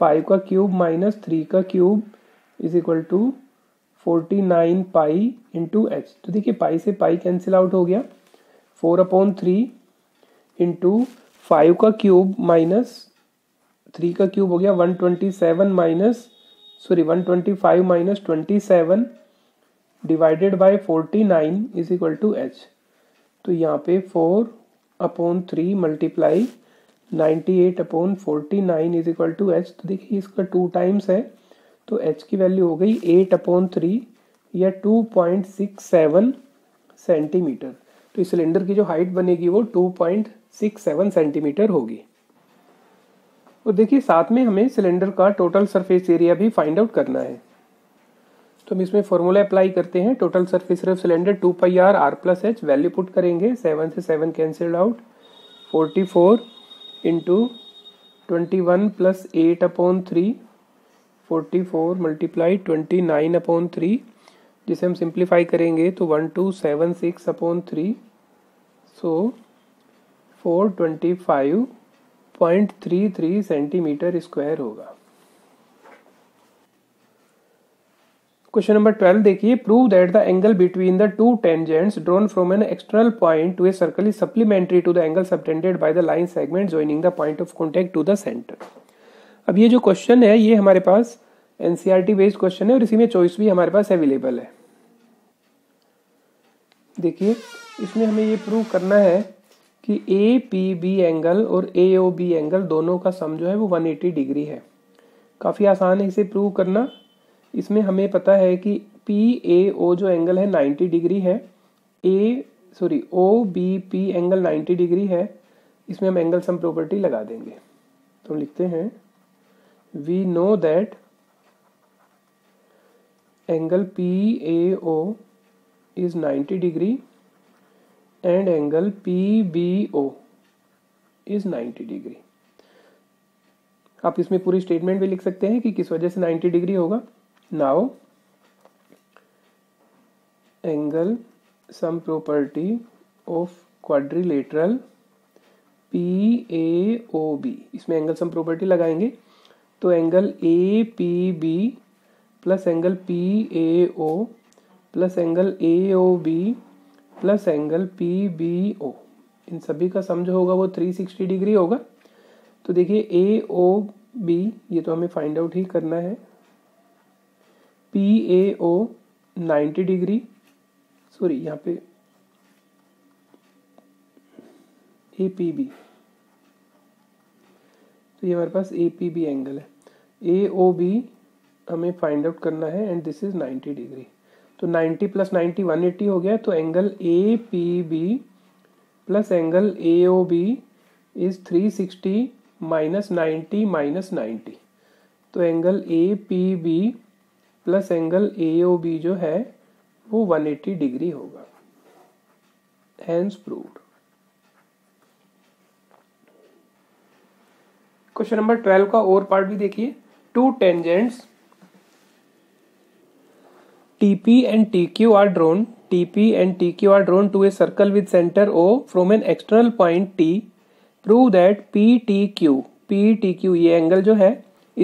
5 का क्यूब माइनस 3 का cube is equal to 49 pi into H. तो देखिए पाई से पाई कैंसिल आउट हो गया, 4/3 इंटू 5 का क्यूब माइनस 3 का क्यूब हो गया 127 minus sorry 125 minus 27 divided by 49 is equal to H. तो यहाँ पे 4/3 multiply 98/49 is equal to H. तो देखिए इसका 2 टाइम्स है तो एच की वैल्यू हो गई 8/3 या 2.67 सेंटीमीटर। तो इस सिलेंडर की जो हाइट बनेगी वो 2.67 सेंटीमीटर होगी। और देखिए साथ में हमें सिलेंडर का टोटल सरफेस एरिया भी फाइंड आउट करना है। तो हम इसमें फॉर्मूला अप्लाई करते हैं। Total surface area of cylinder 2πr r+h, value put करेंगे, 7 से 7 cancelled out, 44 into 21 plus 8/3, 44 multiply 29/3, जिसे हम सिंप्लीफाई करेंगे तो 1276/3, सो 425.33 सेंटीमीटर स्क्वायर होगा। क्वेश्चन नंबर 12 देखिए, prove that the angle between the two tangents drawn from an external point to a circle is supplementary to the angle subtended by the line segment joining the point of contact to the centre. अब ये जो क्वेश्चन है ये हमारे पास एनसीईआरटी बेस्ड क्वेश्चन है और इसी में चॉइस भी हमारे पास अवेलेबल है। देखिए इसमें हमें ये प्रूव करना है कि APB एंगल और AOB एंगल दोनों का सम जो है वो 180 डिग्री है। काफ़ी आसान है इसे प्रूव करना। इसमें हमें पता है कि PAO जो एंगल है 90 डिग्री है, OBP एंगल 90 डिग्री है। इसमें हम एंगल सम प्रॉपर्टी लगा देंगे। तो हम लिखते हैं we know that angle PAO is 90 degree and angle PBO is 90 degree. आप इसमें पूरी स्टेटमेंट भी लिख सकते हैं कि किस वजह से 90 डिग्री होगा। Now angle sum property of quadrilateral PAOB, इसमें एंगल सम प्रॉपर्टी लगाएंगे तो angle APB plus angle PAO plus angle AOB plus angle PBO, इन सभी का सम जो होगा वो 360 डिग्री होगा। तो देखिए AOB ये तो हमें फाइंड आउट ही करना है, PAO 90 डिग्री, सॉरी यहाँ पे APB, तो ये हमारे पास APB एंगल है। AOB हमें फाइंड आउट करना है एंड दिस इज 90 डिग्री। तो 90 प्लस 90 180 हो गया। तो angle APB plus angle AOB is 360 minus 90 minus 90। तो angle APB plus angle AOB जो है वो 180 डिग्री होगा। Hence proved. क्वेश्चन नंबर 12 का और पार्ट भी देखिए। Two tangents TP and TQ are drawn to a circle with center O from an external point T. Prove that PTQ ये एंगल जो है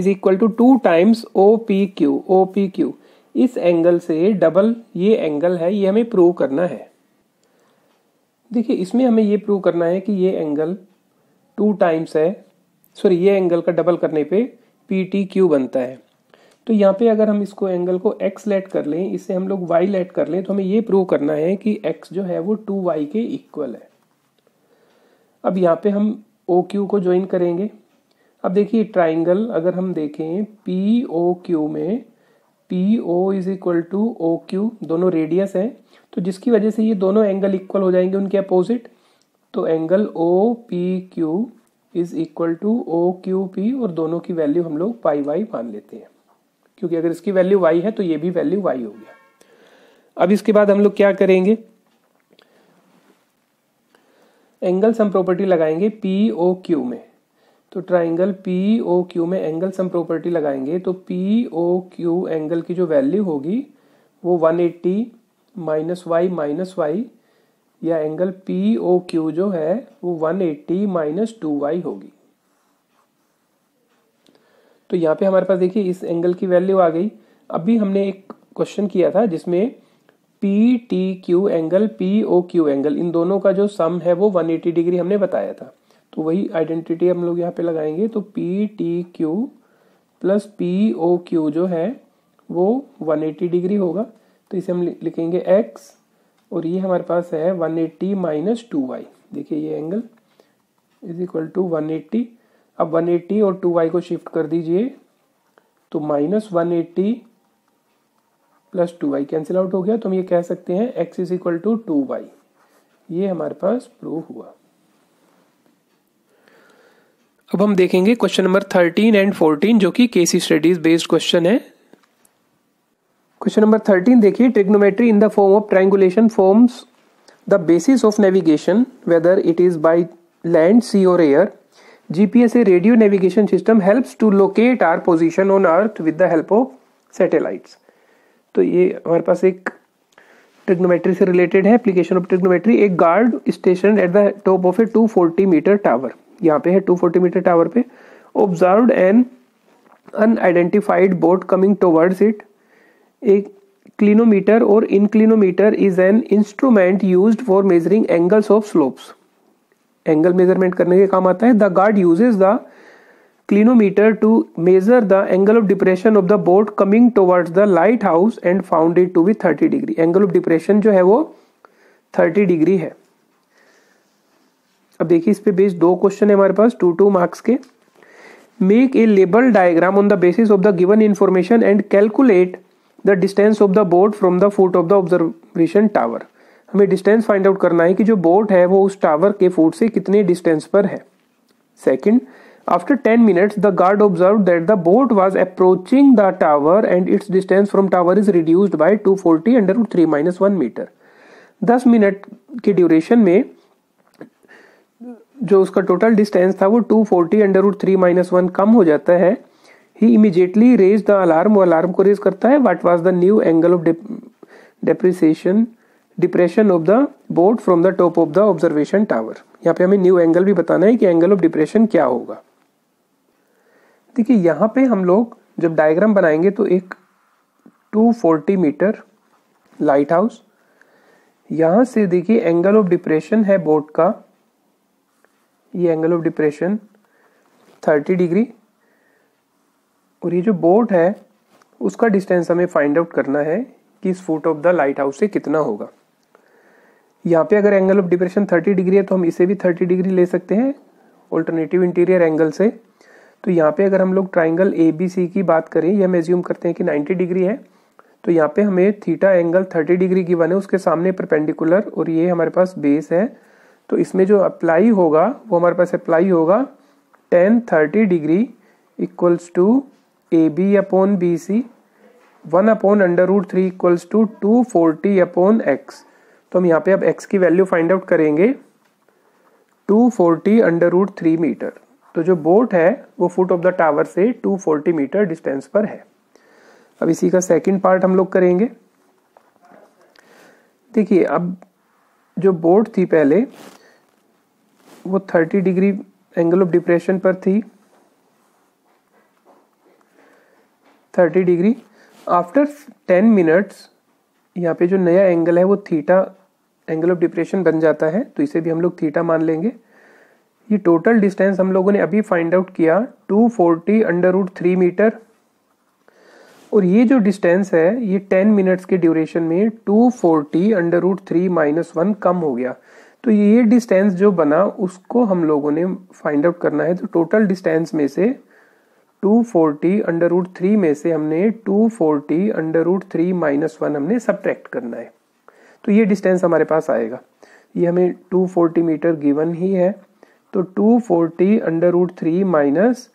is equal to 2 times OPQ, इस एंगल से डबल ये एंगल है, ये हमें प्रूव करना है। देखिए इसमें हमें ये प्रूव करना है कि ये एंगल 2 टाइम्स है, सॉरी ये एंगल का डबल करने पे PTQ बनता है। तो यहाँ पे अगर हम इसको एंगल को x लेट कर लें, इससे हम लोग y लेट कर लें, तो हमें ये प्रूव करना है कि x जो है वो 2y के इक्वल है। अब यहाँ पे हम OQ को ज्वाइन करेंगे। अब देखिए ट्राइंगल अगर हम देखें POQ में PO is equal to OQ, दोनों रेडियस हैं तो जिसकी वजह से ये दोनों एंगल इक्वल हो जाएंगे उनके अपोजिट। तो angle OPQ is equal to OQP और दोनों की वैल्यू हम लोग πy मान लेते हैं, क्योंकि अगर इसकी वैल्यू y है तो ये भी वैल्यू y हो गया। अब इसके बाद हम लोग क्या करेंगे, एंगल सम प्रॉपर्टी लगाएंगे POQ में। तो ट्राइंगल POQ में एंगल सम प्रॉपर्टी लगाएंगे तो POQ एंगल की जो वैल्यू होगी वो 180 माइनस वाई या एंगल POQ जो है वो 180 माइनस 2y होगी। तो यहाँ पे हमारे पास देखिए इस एंगल की वैल्यू आ गई। अभी हमने एक क्वेश्चन किया था जिसमें PTQ एंगल POQ एंगल इन दोनों का जो सम है वो 180 डिग्री हमने बताया था, तो वही आइडेंटिटी हम लोग यहाँ पे लगाएंगे। तो PTQ plus P O Q जो है वो 180 डिग्री होगा, तो इसे हम लिखेंगे x और ये हमारे पास है 180 माइनस 2y। देखिए ये एंगल इज इक्वल टू 180। अब 180 और 2y को शिफ्ट कर दीजिए तो minus 180 plus 2y cancel out हो गया, तो हम ये कह सकते हैं x is equal to 2y। ये हमारे पास प्रूव हुआ। अब हम देखेंगे क्वेश्चन नंबर 13 एंड 14 जो कि केसी स्टडीज बेस्ड क्वेश्चन है। क्वेश्चन नंबर 13 देखिए, trigonometry in the form of triangulation forms the basis of navigation whether it is by land, sea और air. जीपीएस a radio navigation system helps to locate our position on earth with the help of satellites. तो ये हमारे पास एक ट्रिग्नोमेट्री से रिलेटेड है, एप्लीकेशन ऑफ ट्रिग्नोमेट्री। एक guard station at the top of a 240 metre tower, यहाँ पे है 240 मीटर टावर पे, observed an unidentified boat coming towards it. एक क्लिनोमीटर और इनक्लिनोमीटर is an instrument used for measuring angles of slopes, angle measurement करने के काम आता है। The guard uses the क्लिनोमीटर to measure the angle of depression of the boat coming towards the lighthouse and found it to be 30 degree. Angle of depression जो है वो 30 डिग्री है। अब देखिए इस पे बेस्ड दो क्वेश्चन है हमारे पास 2-2 मार्क्स के। Make a label diagram on the basis of the given information and calculate the distance of the boat from the foot of the observation tower. हमें डिस्टेंस फाइंड आउट करना है कि जो बोट है वो उस टावर के फुट से कितने डिस्टेंस पर है। Second, after 10 minutes the guard observe that the boat was approaching the tower and its distance from tower is reduced by 240 under root 3 - 1 metre. 10 minute के ड्यूरेशन में जो उसका टोटल डिस्टेंस था वो 240 अंडर रूट 3 - 1 कम हो जाता है। He immediately raised the alarm, वो अलार्म को रेज करता है। What was the new angle of depression of the boat from the top of the observation tower? यहाँ पे हमें new angle भी बताना है कि angle of depression क्या होगा। देखिए यहाँ पे हम लोग जब diagram बनाएंगे तो एक 240 मीटर लाइट हाउस, यहाँ से देखिए एंगल ऑफ डिप्रेशन है बोट का, ये एंगल ऑफ डिप्रेशन 30 डिग्री और ये जो बोट है उसका डिस्टेंस हमें फाइंड आउट करना है कि इस foot of the lighthouse से कितना होगा। यहाँ पे अगर एंगल ऑफ डिप्रेशन 30 डिग्री है तो हम इसे भी 30 डिग्री ले सकते हैं ऑल्टरनेटिव इंटीरियर एंगल से। तो यहाँ पे अगर हम लोग ट्राइंगल एबीसी की बात करें, यह हम एज्यूम करते हैं कि 90 डिग्री है, तो यहाँ पे हमें थीटा एंगल 30 डिग्री गिवन है, उसके सामने परपेंडिकुलर और ये हमारे पास बेस है, तो इसमें जो अप्लाई होगा वो हमारे पास अप्लाई होगा tan 30 degree equals to AB upon BC 1 upon under root 3 equals to 240 upon x। तो हम यहाँ पे अब x की वैल्यू फाइंड आउट करेंगे 240 अंडर रूट 3 मीटर। तो जो बोट है वो फुट ऑफ द टावर से 240 मीटर डिस्टेंस पर है। अब इसी का सेकंड पार्ट हम लोग करेंगे। देखिए अब जो बोट थी पहले वो 30 डिग्री एंगल ऑफ डिप्रेशन पर थी, 30 डिग्री। आफ्टर 10 मिनट्स यहाँ पे जो नया एंगल है वो थीटा एंगल ऑफ डिप्रेशन बन जाता है, तो इसे भी हम लोग थीटा मान लेंगे। ये टोटल डिस्टेंस हम लोगों ने अभी फाइंड आउट किया 240 अंडर रूट 3 मीटर और ये जो डिस्टेंस है ये 10 मिनट्स के ड्यूरेशन में 240 अंडर रूट 3 - 1 कम हो गया। तो ये डिस्टेंस जो बना उसको हम लोगों ने फाइंड आउट करना है। तो टोटल डिस्टेंस में से 240 अंडर रूट 3 में से हमने 240 अंडर रूट 3 - 1 हमने सब्ट्रैक्ट करना है, तो ये डिस्टेंस हमारे पास आएगा। ये हमें 240 मीटर गिवन ही है, तो 240 under root 3 minus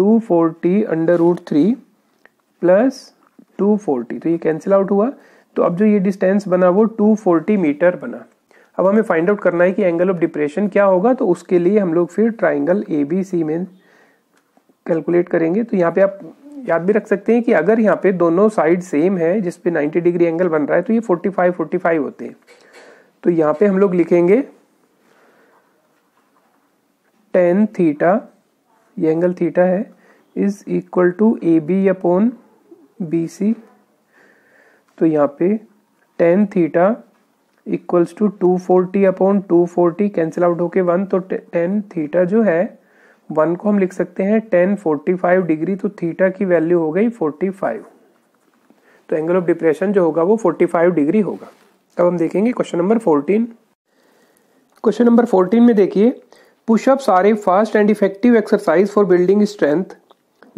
240 under root 3 plus 240, तो ये कैंसिल आउट हुआ। तो अब जो ये डिस्टेंस बना वो 240 मीटर बना। अब हमें फाइंड आउट करना है कि एंगल ऑफ डिप्रेशन क्या होगा, तो उसके लिए हम लोग फिर ट्राइंगल एबीसी में कैलकुलेट करेंगे। तो यहाँ पे आप याद भी रख सकते हैं कि अगर यहाँ पे दोनों साइड सेम है जिस पे 90 डिग्री एंगल बन रहा है तो ये 45 होते हैं। तो यहाँ पे हम लोग लिखेंगे tan थीटा, ये एंगल थीटा है, is equal to AB upon BC। तो यहाँ पे tan theta equals to 240 upon 240 cancel out होके 1, तो tan थीटा जो है वन को हम लिख सकते हैं टेन 45 डिग्री, तो थीटा की वैल्यू हो गई 45, तो एंगल ऑफ डिप्रेशन जो होगा वो 45 डिग्री होगा। अब हम देखेंगे क्वेश्चन नंबर 14। क्वेश्चन नंबर 14 में देखिए, pushups are a fast and effective exercise for building strength,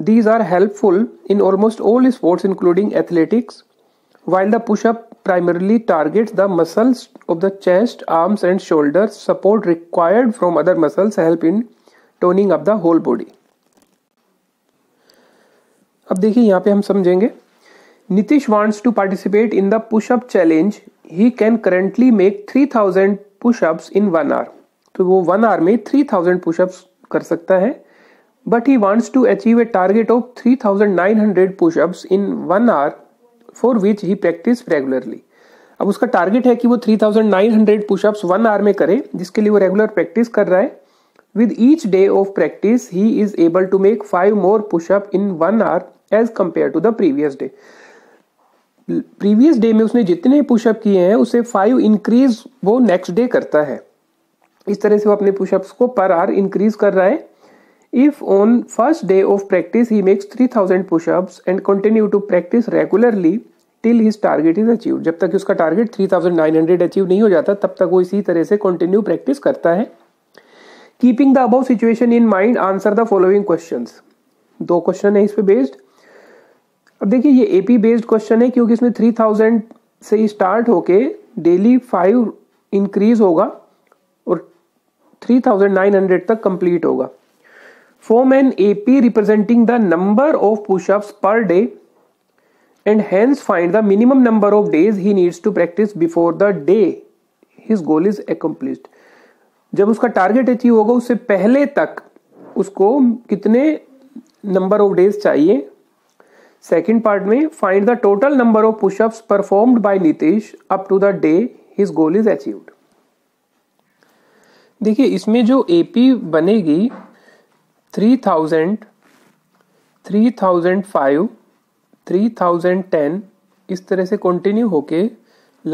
these are helpful in almost all sports including athletics, while the push-up primarily targets the muscles of the chest, arms and shoulders, support required from other muscles help in toning up the whole body। अब देखिए यहाँ पे हम समझेंगे, Nitish wants to participate in the push-up challenge, he can currently make 3000 push-ups in 1 hour। तो वो 1 hour में 3000 push-ups कर सकता है, but he wants to achieve a target of 3900 push-ups in 1 hour for which he practice regularly। अब उसका टारगेट है कि वो 3900 पुशअप्स 1 आवर में करे, जिसके लिए वो रेगुलर प्रैक्टिस कर रहा है। With each day of practice he is able to make 5 more pushup in 1 hour as compare to the previous day. Previous day में उसने जितने पुशअप किए हैं उसे 5 इंक्रीज वो नेक्स्ट डे करता है। इस तरह से वो अपने पुशअप्स को पर आवर इंक्रीज कर रहा है। If on first day of practice he makes 3000 push-ups and continue to practice regularly till his target is achieved। जब तक उसका टारगेट 3900 अचीव नहीं हो जाता तब तक वो इसी तरह से कंटिन्यू प्रैक्टिस करता है। Keeping the above situation in mind answer the following questions. 2 question है इस पे बेस्ड। अब देखिए ये एपी बेस्ड क्वेश्चन है क्योंकि इसमें 3000 से स्टार्ट होके डेली 5 इंक्रीज होगा और 3900 तक कंप्लीट होगा। Form an AP representing the number of push-ups per day and hence find the minimum number of days he needs to practice before the day his goal is accomplished। जब उसका टारगेट अचीव होगा उससे पहले तक उसको कितने नंबर ऑफ डेज चाहिए। सेकेंड पार्ट में find the total number of pushups performed by Nitish up to the day his goal is achieved. देखिए इसमें जो एपी बनेगी 3000, 3005, 3010 इस तरह से कंटिन्यू होके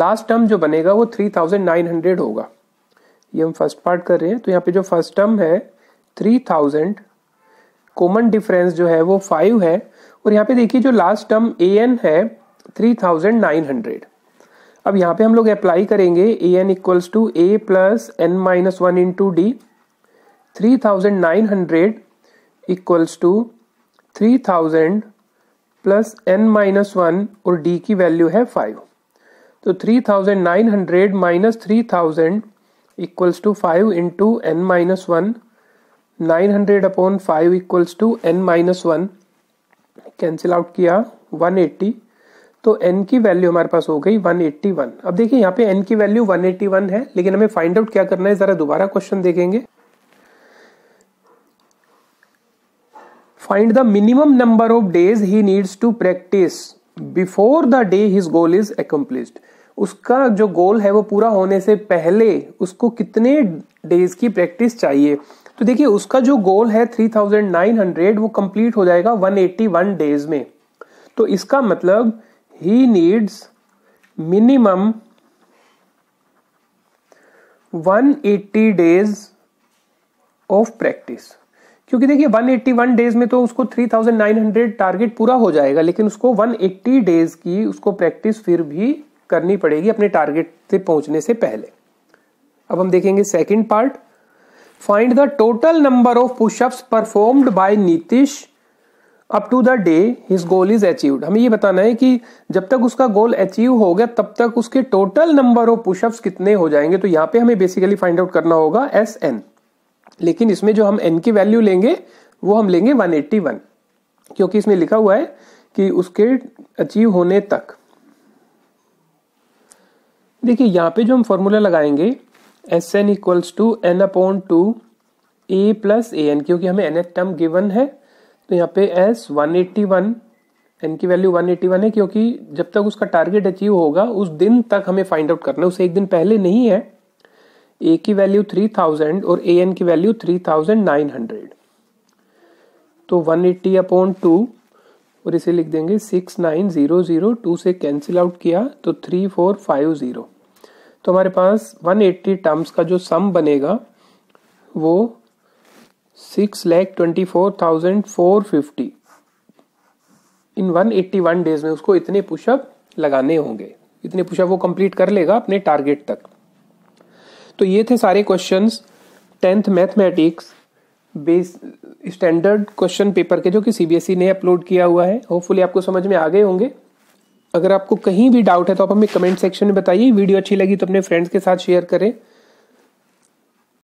लास्ट टर्म जो बनेगा वो 3900 होगा। ये हम फर्स्ट पार्ट कर रहे हैं, तो यहाँ पे जो फर्स्ट टर्म है 3000, कॉमन डिफरेंस जो है वो 5 है और यहाँ पे देखिए जो लास्ट टर्म AN है 3900। अब यहाँ पे हम लोग अप्लाई करेंगे AN equals to A plus N minus 1 into D। 3900 equals to 3000 plus n minus 1 और d की वैल्यू है 5, तो 3900 minus 3000 equals to 5 into n minus 1। 900 upon 5 equals to n minus 1, cancel out किया 180, तो n की वैल्यू हमारे पास हो गई 181। अब देखिए यहाँ पे n की वैल्यू 181 है, लेकिन हमें फाइंड आउट क्या करना है, जरा दोबारा क्वेश्चन देखेंगे। Find the minimum number of days he needs to practice before the day his goal is accomplished। उसका जो गोल है वो पूरा होने से पहले उसको कितने डेज की प्रैक्टिस चाहिए। तो देखिए उसका जो गोल है 3900 वो कंप्लीट हो जाएगा 181 डेज में, तो इसका मतलब he needs minimum 180 days of practice। क्योंकि देखिए 181 डेज में तो उसको 3900 टारगेट पूरा हो जाएगा, लेकिन उसको 180 डेज की उसको प्रैक्टिस फिर भी करनी पड़ेगी अपने टारगेट से पहुंचने से पहले। अब हम देखेंगे second part. Find the total number of pushups performed by Nitish up to the day his goal is achieved. हमें ये बताना है कि जब तक उसका गोल अचीव हो गया तब तक उसके टोटल नंबर ऑफ पुशअप्स कितने हो जाएंगे। तो यहाँ पे हमें बेसिकली फाइंड आउट करना होगा SN, लेकिन इसमें जो हम n की वैल्यू लेंगे वो हम लेंगे 181, क्योंकि इसमें लिखा हुआ है कि उसके अचीव होने तक। देखिए यहाँ पे जो हम फॉर्मूला लगाएंगे SN equals to n upon 2 a plus AN, क्योंकि हमें nth टर्म गिवन है। तो यहाँ पे S 181, n की वैल्यू 181 है, क्योंकि जब तक उसका टारगेट अचीव होगा उस दिन तक हमें फाइंड आउट करना है, उसे एक दिन पहले नहीं है। A की वैल्यू 3000 और AN की वैल्यू 3900, तो 180 अपॉन 2 और इसे लिख देंगे 6900, 2 से कैंसिल आउट किया तो 3450। तो हमारे पास 180 टर्म्स का जो सम बनेगा वो 6,24,450 इन 181 डेज में उसको इतने पुशअप लगाने होंगे, इतने पुशअप वो कंप्लीट कर लेगा अपने टारगेट तक। तो ये थे सारे questions 10th mathematics base standard question paper के जो कि सीबीएसई ने अपलोड किया हुआ है। होपफुली आपको समझ में आ गए होंगे। अगर आपको कहीं भी डाउट है तो आप हमें कमेंट सेक्शन में बताइए। वीडियो अच्छी लगी तो अपने फ्रेंड्स के साथ शेयर करें।